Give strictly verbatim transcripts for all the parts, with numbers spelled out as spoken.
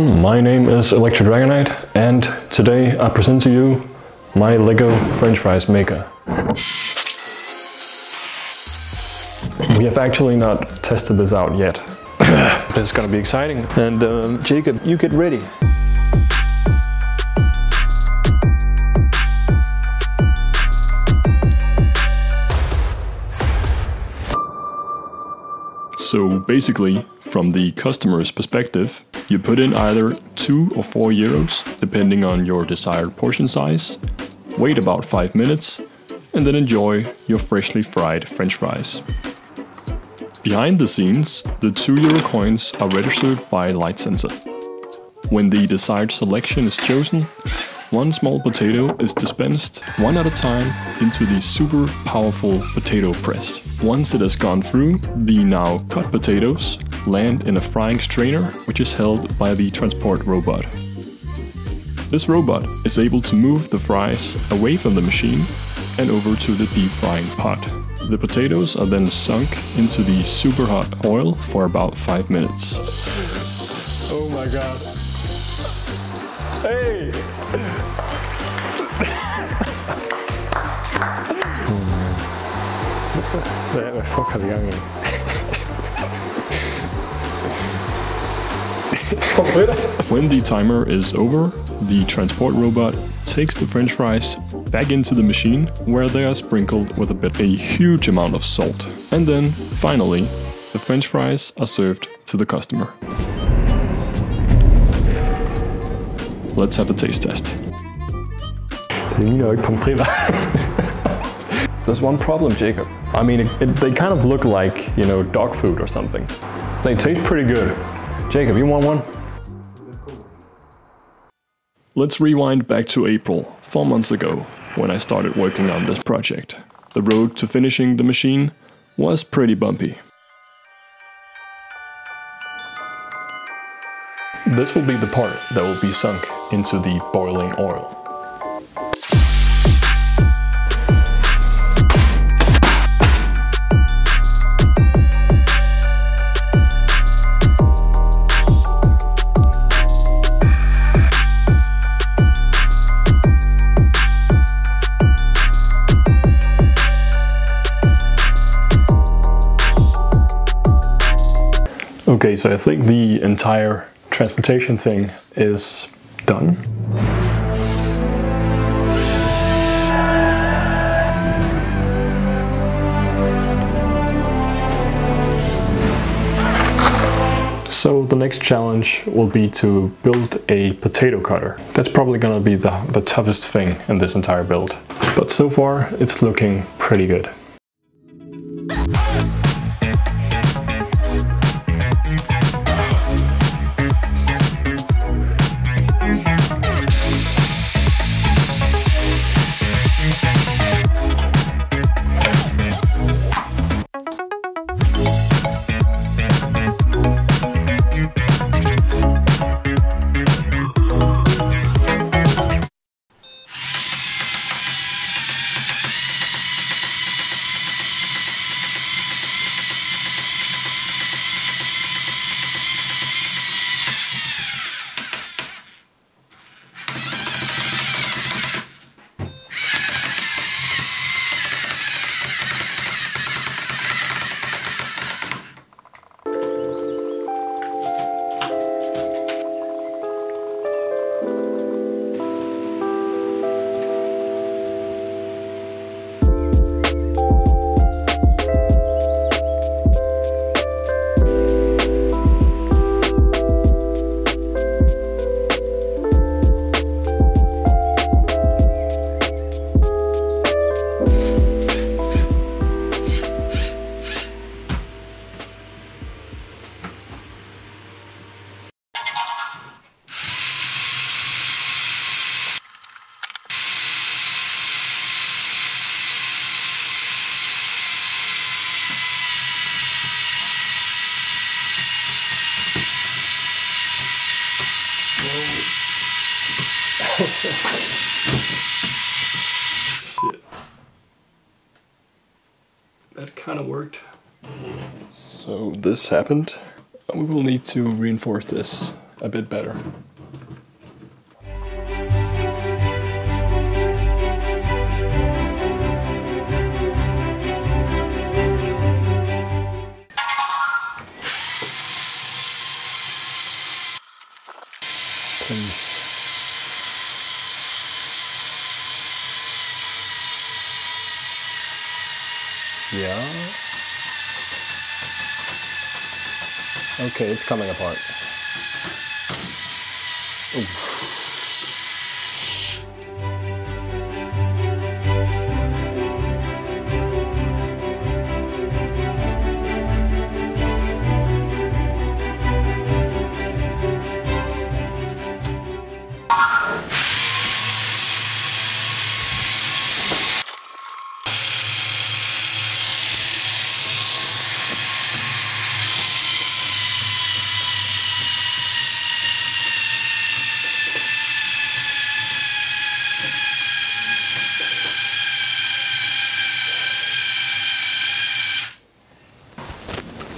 everyone, my name is Electro Dragonite, and today I present to you my Lego French fries maker. We have actually not tested this out yet. This is gonna be exciting. And um, Jacob, you get ready. So basically, from the customer's perspective, you put in either two or four euros, depending on your desired portion size, wait about five minutes, and then enjoy your freshly fried French fries. Behind the scenes, the two euro coins are registered by light sensor. When the desired selection is chosen, one small potato is dispensed one at a time into the super powerful potato press. Once it has gone through, the now cut potatoes land in a frying strainer, which is held by the transport robot. This robot is able to move the fries away from the machine and over to the deep frying pot. The potatoes are then sunk into the super hot oil for about five minutes. Oh my god. Hey! Where the fuck are we going? When the timer is over, the transport robot takes the French fries back into the machine, where they are sprinkled with a bit a huge amount of salt. And then, finally, the French fries are served to the customer. Let's have a taste test. There's one problem, Jacob. I mean, it, it, they kind of look like, you know, dog food or something. They taste pretty good. Jacob, you want one? Let's rewind back to April, four months ago, when I started working on this project. The road to finishing the machine was pretty bumpy. This will be the part that will be sunk into the boiling oil. Okay, so I think the entire transportation thing is done. So the next challenge will be to build a potato cutter. That's probably gonna be the, the toughest thing in this entire build. But so far, it's looking pretty good. Shit. That kind of worked. So this happened. We will need to reinforce this a bit better. Please. Yeah. Okay, it's coming apart. Oof.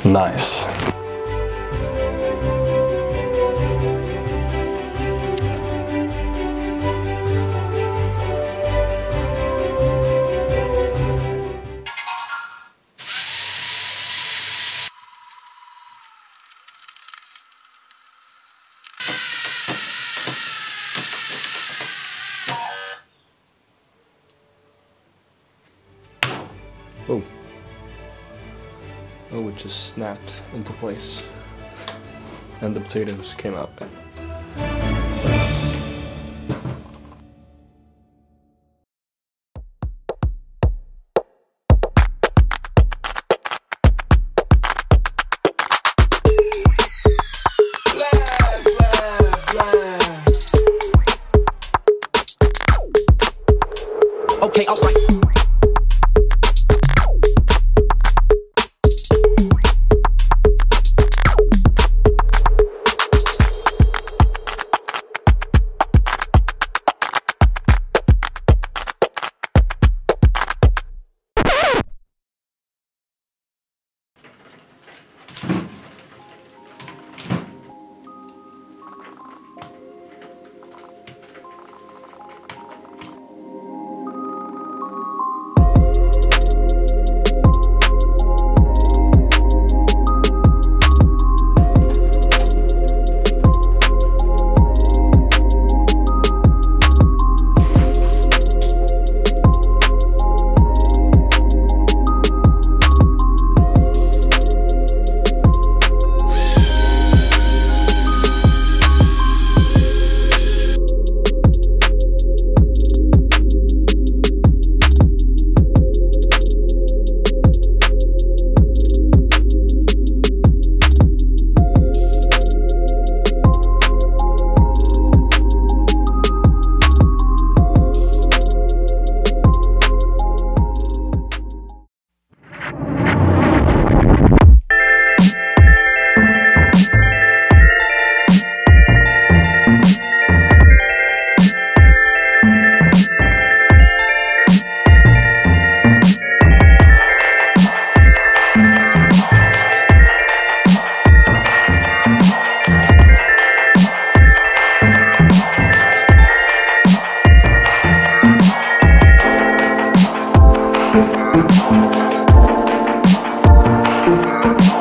Nice. Oh. Oh, it just snapped into place, and the potatoes came out. Okay, alright.